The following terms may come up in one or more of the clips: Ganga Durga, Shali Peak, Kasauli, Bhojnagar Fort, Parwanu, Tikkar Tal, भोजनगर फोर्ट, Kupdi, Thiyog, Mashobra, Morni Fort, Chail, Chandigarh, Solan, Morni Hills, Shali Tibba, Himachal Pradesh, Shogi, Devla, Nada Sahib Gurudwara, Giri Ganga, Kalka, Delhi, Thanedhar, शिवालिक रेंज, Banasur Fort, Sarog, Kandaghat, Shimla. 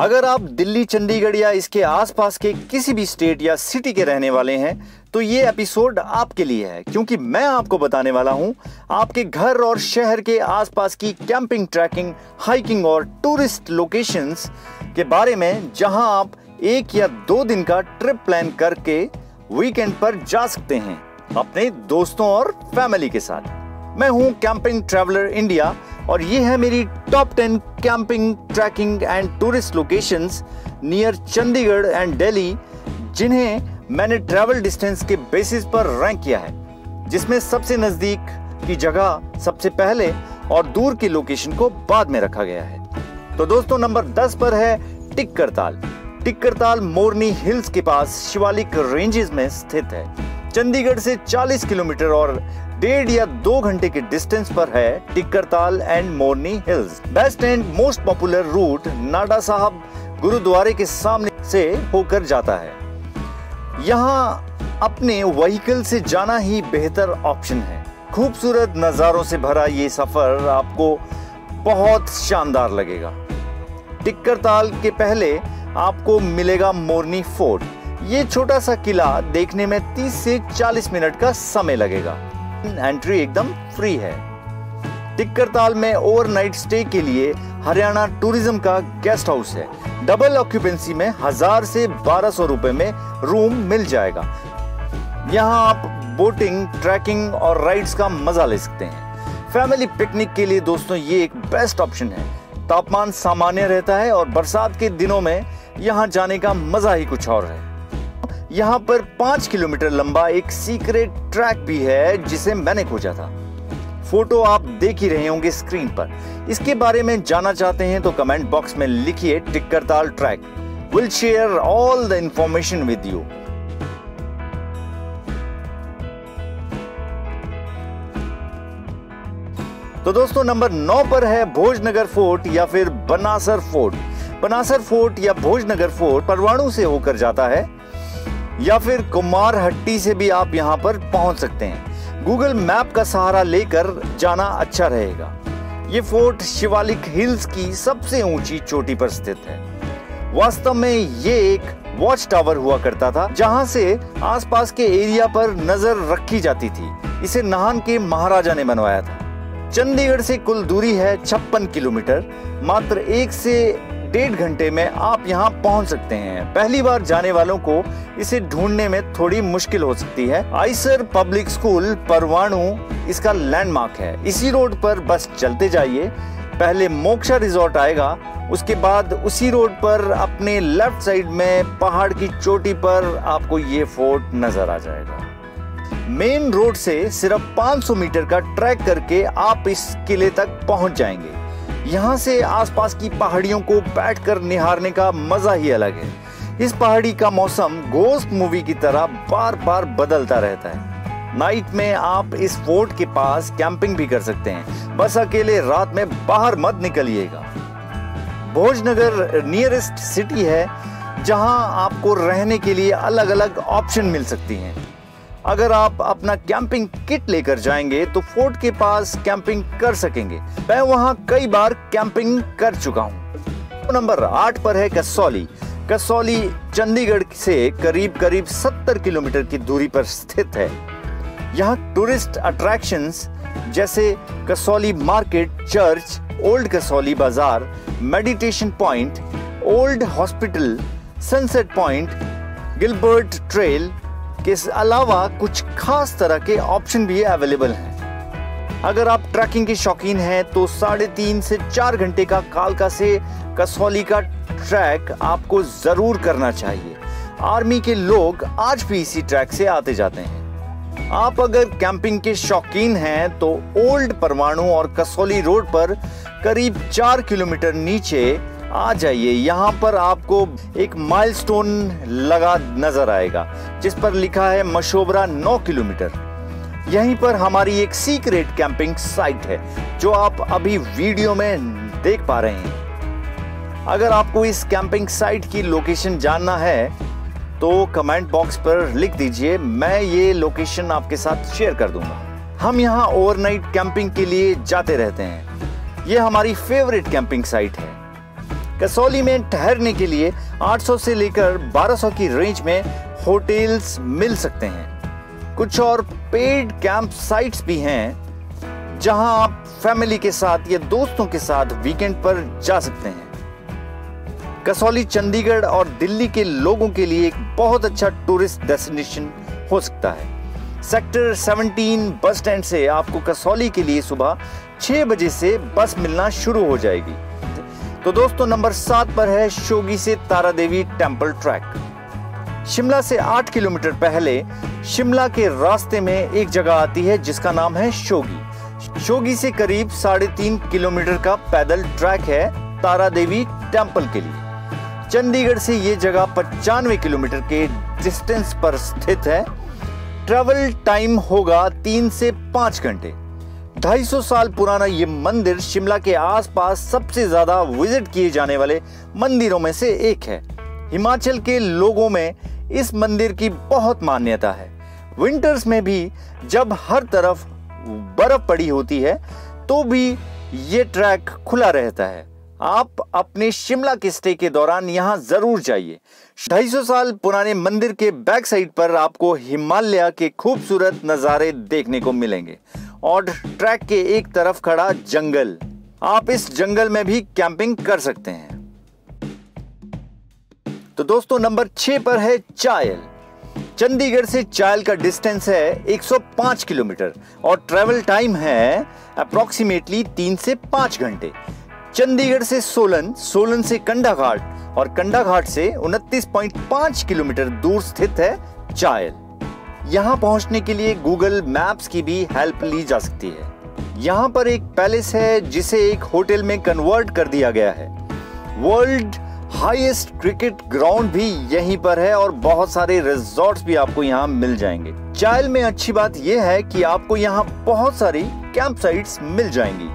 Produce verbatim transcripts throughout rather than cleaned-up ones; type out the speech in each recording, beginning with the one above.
अगर आप दिल्ली, चंडीगढ़ या इसके आसपास के किसी भी स्टेट या सिटी के रहने वाले हैं तो ये एपिसोड आपके लिए है, क्योंकि मैं आपको बताने वाला हूँ आपके घर और शहर के आसपास की कैंपिंग, ट्रैकिंग, हाइकिंग और टूरिस्ट लोकेशंस के बारे में, जहाँ आप एक या दो दिन का ट्रिप प्लान करके वीकेंड पर जा सकते हैं अपने दोस्तों और फैमिली के साथ। मैं हूं कैंपिंग ट्रैवलर इंडिया और ये है मेरी top ten camping, trekking and tourist locations near Chandigarh and Delhi, जिन्हें मैंने ट्रैवल डिस्टेंस के बेसिस पर रैंक किया है, जिसमें सबसे नज़दीक की जगह सबसे पहले और दूर की लोकेशन को बाद में रखा गया है। तो दोस्तों, नंबर दस पर है टिक्कर ताल। टिक्कर ताल मोरनी हिल्स के पास शिवालिक रेंजेस में स्थित है। चंडीगढ़ से चालीस किलोमीटर और डेढ़ या दो घंटे के डिस्टेंस पर है Tikkar Tal and Morni hills. Best and most popular route Nada Sahib गुरुद्वारे के सामने से होकर जाता है। यहाँ अपने व्हीकल से जाना ही बेहतर ऑप्शन है। खूबसूरत नज़ारों से भरा ये सफर आपको बहुत शानदार लगेगा। टिक्कर ताल के पहले आपको मिलेगा मोरनी फोर्ट। ये छोटा सा किला देखने में तीस से चालीस मिनट का समय लगेगा। एंट्री एकदम फ्री है। टिक्कर ताल में ओवरनाइट स्टे के लिए हरियाणा टूरिज्म का गेस्ट हाउस है। डबल ऑक्यूपेंसी में हजार से बारह सौ रुपए में रूम मिल जाएगा। यहाँ आप बोटिंग, ट्रैकिंग और राइड्स का मजा ले सकते हैं। फैमिली पिकनिक के लिए दोस्तों ये एक बेस्ट ऑप्शन है। तापमान सामान्य रहता है और बरसात के दिनों में यहाँ जाने का मजा ही कुछ और है। यहाँ पर पाँच किलोमीटर लंबा एक सीक्रेट ट्रैक भी है जिसे मैंने खोजा था। फोटो आप देख ही रहे होंगे स्क्रीन पर। इसके बारे में जानना चाहते हैं तो कमेंट बॉक्स में लिखिए Tikkar Tal track. Will share all the information with you. तो दोस्तों, नंबर नौ पर है भोजनगर फोर्ट या फिर बनासर फोर्ट। बनासर फोर्ट या भोजनगर फोर्ट परवाणु से होकर जाता है या फिर कुमार हट्टी से भी आप यहाँ पर पहुँच सकते हैं। गूगल मैप का सहारा लेकर जाना अच्छा रहेगा। ये फोर्ट शिवालिक हिल्स की सबसे ऊंची चोटी पर स्थित है। वास्तव में ये एक वॉच टावर हुआ करता था जहाँ से आसपास के एरिया पर नजर रखी जाती थी। इसे नाहन के महाराजा ने बनवाया था। चंडीगढ़ से कुल दूरी है छप्पन किलोमीटर। मात्र एक से डेढ़ घंटे में आप यहाँ पहुँच सकते हैं। पहली बार जाने वालों को इसे ढूंढने में थोड़ी मुश्किल हो सकती है। आइसर पब्लिक स्कूल परवाणु इसका लैंडमार्क है। इसी रोड पर बस चलते जाइए, पहले मोक्ष रिजॉर्ट आएगा, उसके बाद उसी रोड पर अपने लेफ्ट साइड में पहाड़ की चोटी पर आपको ये फोर्ट नजर आ जाएगा। मेन रोड से सिर्फ पाँच सौ मीटर का ट्रैक करके आप इस किले तक पहुँच जाएंगे। यहाँ से आसपास की पहाड़ियों को बैठकर निहारने का मजा ही अलग है। इस पहाड़ी का मौसम घोस्ट मूवी की तरह बार बार बदलता रहता है। नाइट में आप इस फोर्ट के पास कैंपिंग भी कर सकते हैं। बस अकेले रात में बाहर मत निकलिएगा। भोजनगर नियरेस्ट सिटी है जहाँ आपको रहने के लिए अलग अलग ऑप्शन मिल सकती हैं। अगर आप अपना कैंपिंग किट लेकर जाएंगे तो फोर्ट के पास कैंपिंग कर सकेंगे। मैं वहां कई बार कैंपिंग कर चुका हूं। नंबर आठ पर है कसौली। कसौली चंडीगढ़ से करीब करीब सत्तर किलोमीटर की दूरी पर स्थित है। यहां टूरिस्ट अट्रैक्शंस जैसे Kasauli market, church, old Kasauli बाजार, meditation point, old hospital, sunset point, Gilbert trail के अलावा कुछ खास तरह के ऑप्शन भी अवेलेबल हैं। अगर आप ट्रैकिंग के शौकीन हैं तो साढ़े तीन से चार घंटे का कालका से कसौली का ट्रैक आपको ज़रूर करना चाहिए। आर्मी के लोग आज भी इसी ट्रैक से आते जाते हैं। आप अगर कैंपिंग के शौकीन हैं तो ओल्ड परवाणु और कसौली रोड पर करीब चार किलोमीटर नीचे आ जाइए। यहाँ पर आपको एक माइलस्टोन लगा नजर आएगा जिस पर लिखा है मशोबरा नौ किलोमीटर। यहीं पर हमारी एक सीक्रेट कैंपिंग साइट है जो आप अभी वीडियो में देख पा रहे हैं। अगर आपको इस कैंपिंग साइट की लोकेशन जानना है तो कमेंट बॉक्स पर लिख दीजिए, मैं ये लोकेशन आपके साथ शेयर कर दूंगा। हम यहाँ ओवरनाइट कैंपिंग के लिए जाते रहते हैं। ये हमारी फेवरेट कैंपिंग साइट है। कसौली में ठहरने के लिए आठ सौ से लेकर बारह सौ की रेंज में होटल्स मिल सकते हैं। कुछ और पेड कैंप साइट्स भी हैं जहां आप फैमिली के साथ या दोस्तों के साथ वीकेंड पर जा सकते हैं। कसौली चंडीगढ़ और दिल्ली के लोगों के लिए एक बहुत अच्छा टूरिस्ट डेस्टिनेशन हो सकता है। सेक्टर सत्रह बस स्टैंड से आपको कसौली के लिए सुबह छह बजे से बस मिलना शुरू हो जाएगी। तो दोस्तों नंबर सात पर है शोगी से तारा देवी टेम्पल ट्रैक। शिमला से आठ किलोमीटर पहले शिमला के रास्ते में एक जगह आती है जिसका नाम है शोगी। शोगी से करीब साढ़े तीन किलोमीटर का पैदल ट्रैक है तारा देवी टेम्पल के लिए। चंडीगढ़ से ये जगह पचानवे किलोमीटर के डिस्टेंस पर स्थित है। ट्रैवल टाइम होगा तीन से पाँच घंटे। ढाई सौ साल पुराना ये मंदिर शिमला के आसपास सबसे ज़्यादा विजिट किए जाने वाले मंदिरों में से एक है। हिमाचल के लोगों में इस मंदिर की बहुत मान्यता है। विंटर्स में भी जब हर तरफ बर्फ़ पड़ी होती है तो भी ये ट्रैक खुला रहता है। आप अपने शिमला के स्टे के दौरान यहाँ ज़रूर जाइए। ढाई सौ साल पुराने मंदिर के बैक साइड पर आपको हिमालय के खूबसूरत नज़ारे देखने को मिलेंगे और ट्रैक के एक तरफ खड़ा जंगल। आप इस जंगल में भी कैंपिंग कर सकते हैं। तो दोस्तों नंबर छः पर है चायल। चंडीगढ़ से चायल का डिस्टेंस है एक सौ पाँच किलोमीटर और ट्रैवल टाइम है अप्रॉक्सीमेटली तीन से पाँच घंटे। चंडीगढ़ से सोलन, सोलन से कंडाघाट और कंडाघाट से उनतीस पॉइंट पाँच किलोमीटर दूर स्थित है चायल। यहाँ पहुँचने के लिए गूगल मैप्स की भी हेल्प ली जा सकती है। यहाँ पर एक पैलेस है जिसे एक होटल में कन्वर्ट कर दिया गया है। वर्ल्ड हाईएस्ट क्रिकेट ग्राउंड भी यहीं पर है और बहुत सारे रिजॉर्ट्स भी आपको यहाँ मिल जाएंगे। चायल में अच्छी बात यह है कि आपको यहाँ बहुत सारी कैंप साइट्स मिल जाएंगी।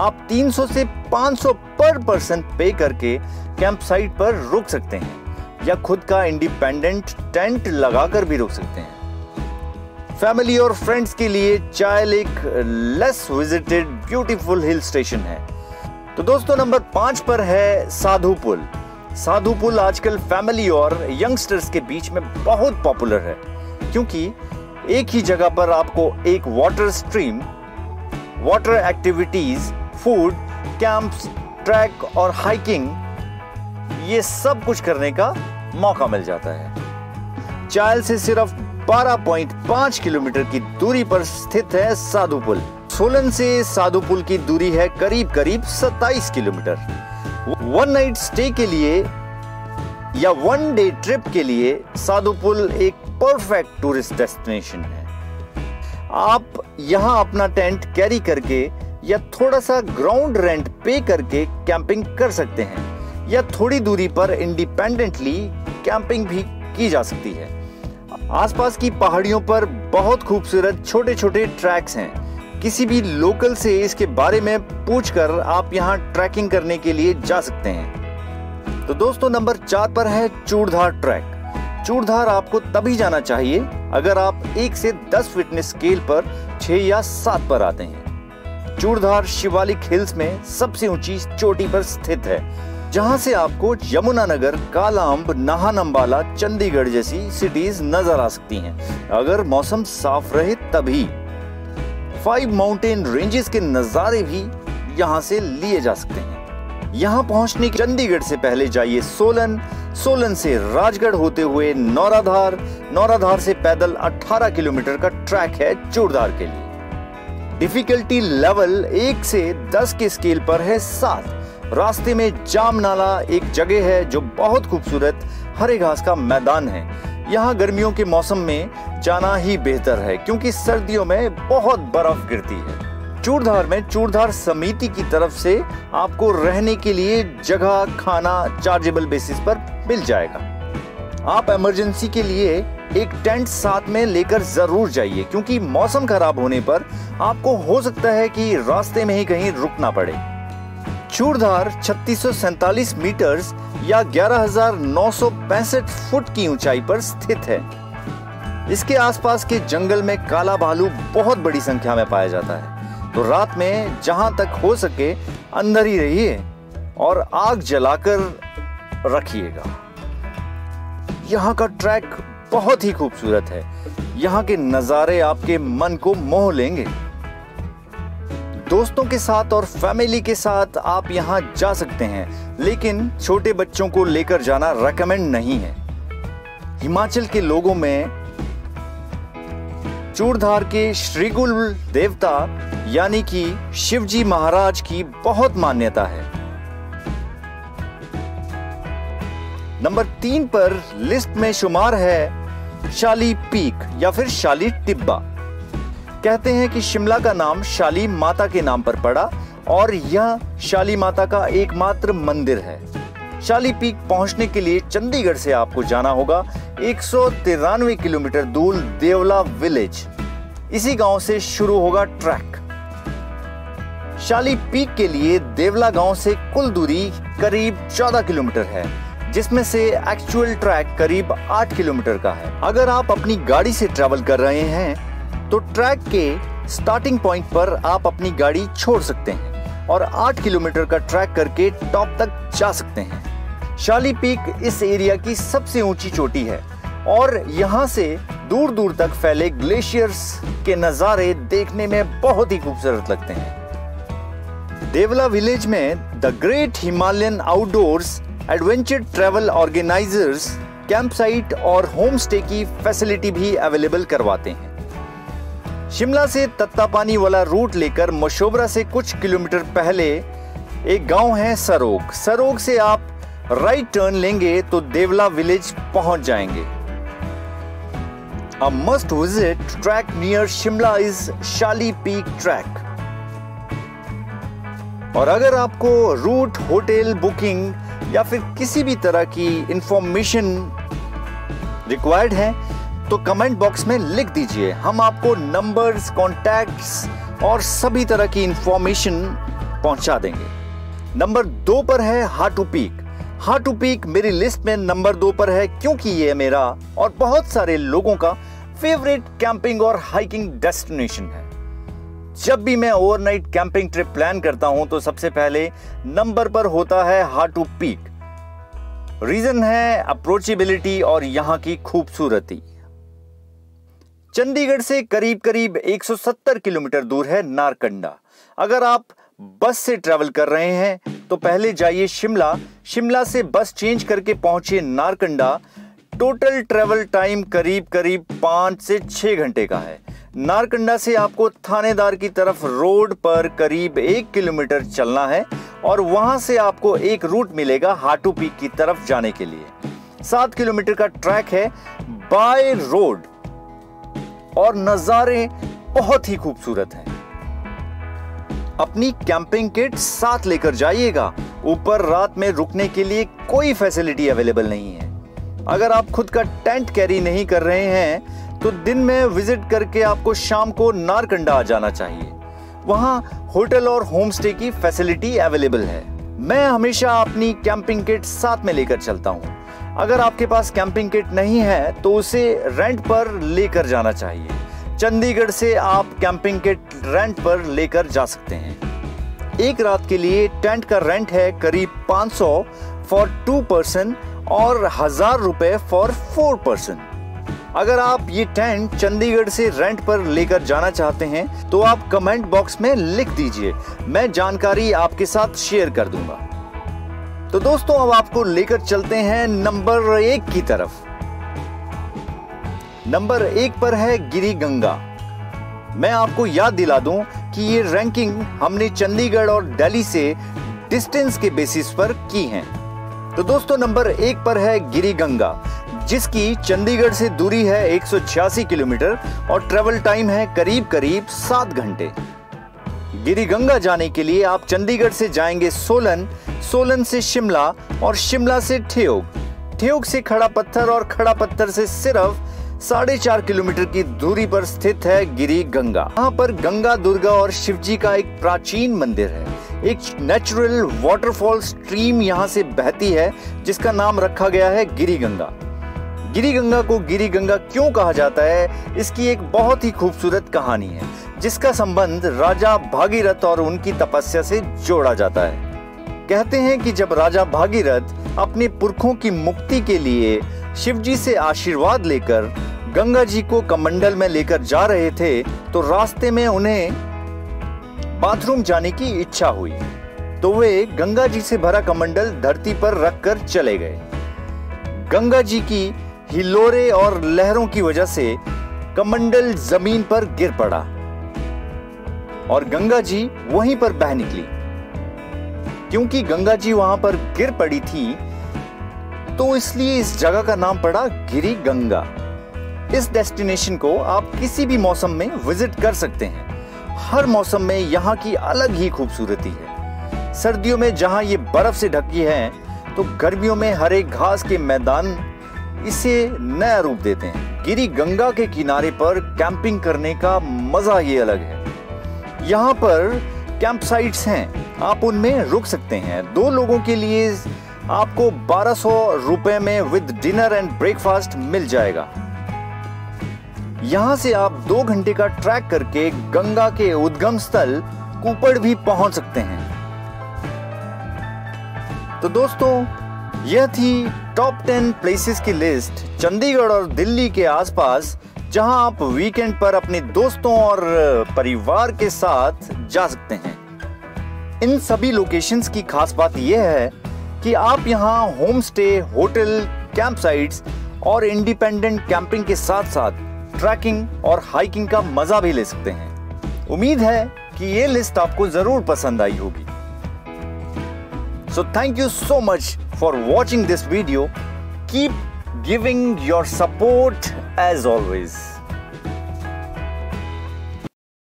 आप तीन सौ से पाँच सौ पर पर्सन पे करके कैंप साइट पर रुक सकते हैं या खुद का इंडिपेंडेंट टेंट लगाकर भी रुक सकते हैं। फैमिली और फ्रेंड्स के लिए चायल एक less visited beautiful hill station है। तो दोस्तों नंबर पाँच पर है साधु पुल। साधु पुल आजकल फैमिली और यंगस्टर्स के बीच में बहुत पॉपुलर है क्योंकि एक ही जगह पर आपको एक water stream, water activities, food, camps, track और हाइकिंग ये सब कुछ करने का मौका मिल जाता है। चायल से सिर्फ बारह पॉइंट पाँच किलोमीटर की दूरी पर स्थित है साधु पुल। सोलन से साधु पुल की दूरी है करीब करीब सत्ताईस किलोमीटर। वन नाइट स्टे के लिए या वन डे ट्रिप के लिए साधु पुल एक परफेक्ट टूरिस्ट डेस्टिनेशन है। आप यहाँ अपना टेंट कैरी करके या थोड़ा सा ग्राउंड रेंट पे करके कैंपिंग कर सकते हैं या थोड़ी दूरी पर इंडिपेंडेंटली कैंपिंग भी की जा सकती है। आसपास की पहाड़ियों पर बहुत खूबसूरत छोटे छोटे ट्रैक्स हैं। किसी भी लोकल से इसके बारे में पूछकर आप यहाँ ट्रैकिंग करने के लिए जा सकते हैं। तो दोस्तों नंबर चार पर है चूड़धार ट्रैक। चूड़धार आपको तभी जाना चाहिए अगर आप एक से दस फिटनेस स्केल पर छः या सात पर आते हैं। चूड़धार शिवालिक हिल्स में सबसे ऊंची चोटी पर स्थित है जहां से आपको यमुनानगर, कालाअंब, नाहन, अम्बाला, चंडीगढ़ जैसी सिटीज नजर आ सकती हैं अगर मौसम साफ रहे तभी। फाइव माउंटेन रेंजेस के नज़ारे भी यहाँ से लिए जा सकते हैं। यहाँ पहुँचने के चंडीगढ़ से पहले जाइए सोलन, सोलन से राजगढ़ होते हुए नौराधार, नौराधार से पैदल अठारह किलोमीटर का ट्रैक है चूड़धार के लिए। डिफिकल्टी लेवल एक से दस के स्केल पर है सात। रास्ते में जामनाला एक जगह है जो बहुत खूबसूरत हरे घास का मैदान है। यहाँ गर्मियों के मौसम में जाना ही बेहतर है क्योंकि सर्दियों में बहुत बर्फ गिरती है। चूड़धार में चूड़धार समिति की तरफ से आपको रहने के लिए जगह, खाना चार्जेबल बेसिस पर मिल जाएगा। आप इमरजेंसी के लिए एक टेंट साथ में लेकर ज़रूर जाइए क्योंकि मौसम खराब होने पर आपको हो सकता है कि रास्ते में ही कहीं रुकना पड़े। चूड़धार छत्तीस सौ सैंतालीस मीटर्स या ग्यारह हजार नौ सौ पैंसठ फुट की ऊंचाई पर स्थित है। इसके आसपास के जंगल में काला भालू बहुत बड़ी संख्या में पाया जाता है। तो रात में जहां तक हो सके अंदर ही रहिए और आग जलाकर रखिएगा। यहाँ का ट्रैक बहुत ही खूबसूरत है। यहाँ के नज़ारे आपके मन को मोह लेंगे। दोस्तों के साथ और फैमिली के साथ आप यहाँ जा सकते हैं, लेकिन छोटे बच्चों को लेकर जाना रेकमेंड नहीं है। हिमाचल के लोगों में चूड़धार के श्रीकुल देवता यानी कि शिवजी महाराज की बहुत मान्यता है। नंबर तीन पर लिस्ट में शुमार है शाली पीक या फिर शाली टिब्बा। कहते हैं कि शिमला का नाम शाली माता के नाम पर पड़ा और यह शाली माता का एकमात्र मंदिर है। शाली पीक पहुंचने के लिए चंडीगढ़ से आपको जाना होगा एक सौ तिरानवे किलोमीटर दूर देवला विलेज। इसी गांव से शुरू होगा ट्रैक। शाली पीक के लिए देवला गांव से कुल दूरी करीब चौदह किलोमीटर है, जिसमें से एक्चुअल ट्रैक करीब आठ किलोमीटर का है। अगर आप अपनी गाड़ी से ट्रैवल कर रहे हैं तो ट्रैक के स्टार्टिंग पॉइंट पर आप अपनी गाड़ी छोड़ सकते हैं और आठ किलोमीटर का ट्रैक करके टॉप तक जा सकते हैं। शाली पीक इस एरिया की सबसे ऊंची चोटी है और यहाँ से दूर दूर तक फैले ग्लेशियर्स के नज़ारे देखने में बहुत ही खूबसूरत लगते हैं। देवला विलेज में the great Himalayan outdoors adventure travel organisers camp site और होम स्टे की फैसिलिटी भी अवेलेबल करवाते हैं। शिमला से तत्तापानी वाला रूट लेकर मशोबरा से कुछ किलोमीटर पहले एक गांव है सरोग। सरोग से आप राइट टर्न लेंगे तो देवला विलेज पहुंच जाएंगे। A must visit track near Shimla is Shali peak track. और अगर आपको रूट, होटल बुकिंग या फिर किसी भी तरह की इंफॉर्मेशन रिक्वायर्ड है तो कमेंट बॉक्स में लिख दीजिए। हम आपको नंबर्स, कॉन्टैक्ट्स और सभी तरह की इंफॉर्मेशन पहुंचा देंगे। नंबर दो पर है हाटू पीक। हाटू पीक मेरी लिस्ट में नंबर दो पर है क्योंकि ये मेरा और बहुत सारे लोगों का फेवरेट कैंपिंग और हाइकिंग डेस्टिनेशन है। जब भी मैं ओवरनाइट कैंपिंग ट्रिप प्लान करता हूं तो सबसे पहले नंबर पर होता है हाटू पीक। रीजन है अप्रोचेबिलिटी और यहाँ की खूबसूरती। चंडीगढ़ से करीब करीब एक सौ सत्तर किलोमीटर दूर है नारकंडा। अगर आप बस से ट्रैवल कर रहे हैं तो पहले जाइए शिमला, शिमला से बस चेंज करके पहुंचिए नारकंडा। टोटल ट्रैवल टाइम करीब करीब पाँच से छः घंटे का है। नारकंडा से आपको थानेदार की तरफ रोड पर करीब एक किलोमीटर चलना है और वहां से आपको एक रूट मिलेगा हाटू पीक की तरफ जाने के लिए। सात किलोमीटर का ट्रैक है बाय रोड और नज़ारे बहुत ही खूबसूरत हैं। अपनी कैंपिंग किट साथ लेकर जाइएगा। ऊपर रात में रुकने के लिए कोई फैसिलिटी अवेलेबल नहीं है। अगर आप खुद का टेंट कैरी नहीं कर रहे हैं तो दिन में विजिट करके आपको शाम को नारकंडा आ जाना चाहिए। वहाँ होटल और होमस्टे की फैसिलिटी अवेलेबल है। मैं हमेशा अपनी कैंपिंग किट साथ में लेकर चलता हूँ। अगर आपके पास कैंपिंग किट नहीं है तो उसे रेंट पर लेकर जाना चाहिए। चंडीगढ़ से आप कैंपिंग किट रेंट पर लेकर जा सकते हैं। एक रात के लिए टेंट का रेंट है करीब पाँच सौ फॉर टू पर्सन और हजार रुपये फॉर फोर पर्सन। अगर आप ये टेंट चंडीगढ़ से रेंट पर लेकर जाना चाहते हैं तो आप कमेंट बॉक्स में लिख दीजिए, मैं जानकारी आपके साथ शेयर कर दूंगा। तो दोस्तों अब आपको लेकर चलते हैं नंबर एक की तरफ। नंबर एक पर है गिरी गंगा। मैं आपको याद दिला दूं कि ये रैंकिंग हमने चंडीगढ़ और दिल्ली से डिस्टेंस के बेसिस पर की है। तो दोस्तों नंबर एक पर है गिरी गंगा, जिसकी चंडीगढ़ से दूरी है एक सौ छियासी किलोमीटर और ट्रेवल टाइम है करीब करीब सात घंटे। गिरी गंगा जाने के लिए आप चंडीगढ़ से जाएंगे सोलन, सोलन से शिमला और शिमला से ठियोग, ठियोग से खड़ापत्थर और खड़ापत्थर से सिर्फ साढ़े चार किलोमीटर की दूरी पर स्थित है गिरी गंगा। यहाँ पर गंगा दुर्गा और शिवजी का एक प्राचीन मंदिर है। एक नेचुरल वाटरफॉल स्ट्रीम यहाँ से बहती है जिसका नाम रखा गया है गिरी गंगा। गिरी गंगा को गिरी गंगा क्यों कहा जाता है, इसकी एक बहुत ही खूबसूरत कहानी है जिसका संबंध राजा भागीरथ और उनकी तपस्या से जोड़ा जाता है। कहते हैं कि जब राजा भागीरथ अपने पुरखों की मुक्ति के लिए शिवजी से आशीर्वाद लेकर गंगा जी को कमंडल में लेकर जा रहे थे तो रास्ते में उन्हें बाथरूम जाने की इच्छा हुई, तो वे गंगा जी से भरा कमंडल धरती पर रखकर चले गए। गंगा जी की हिलोरे और लहरों की वजह से कमंडल जमीन पर गिर पड़ा और गंगा जी वहीं पर बह निकली। क्योंकि गंगा जी वहां पर गिर पड़ी थी तो इसलिए इस जगह का नाम पड़ा गिरी गंगा। इस डेस्टिनेशन को आप किसी भी मौसम में विजिट कर सकते हैं। हर मौसम में यहाँ की अलग ही खूबसूरती है। सर्दियों में जहाँ ये बर्फ से ढकी है तो गर्मियों में हरे घास के मैदान इसे नया रूप देते हैं। गिरी गंगा के किनारे पर कैंपिंग करने का मजा ही अलग है। यहाँ पर कैंप साइट्स हैं, आप उनमें रुक सकते हैं। दो लोगों के लिए आपको बारह सौ रुपये में विद डिनर एंड ब्रेकफास्ट मिल जाएगा। यहाँ से आप दो घंटे का ट्रैक करके गंगा के उद्गम स्थल कुपड़ भी पहुंच सकते हैं। तो दोस्तों, यह थी टॉप टेन प्लेसेस की लिस्ट चंडीगढ़ और दिल्ली के आसपास, जहां आप वीकेंड पर अपने दोस्तों और परिवार के साथ जा सकते हैं। इन सभी लोकेशंस की खास बात यह है कि आप यहां home stay, hotel, camp sites और इंडिपेंडेंट कैंपिंग के साथ साथ ट्रैकिंग और हाइकिंग का मजा भी ले सकते हैं। उम्मीद है कि ये लिस्ट आपको जरूर पसंद आई होगी। So thank you so much for watching this video. Keep giving your support as always.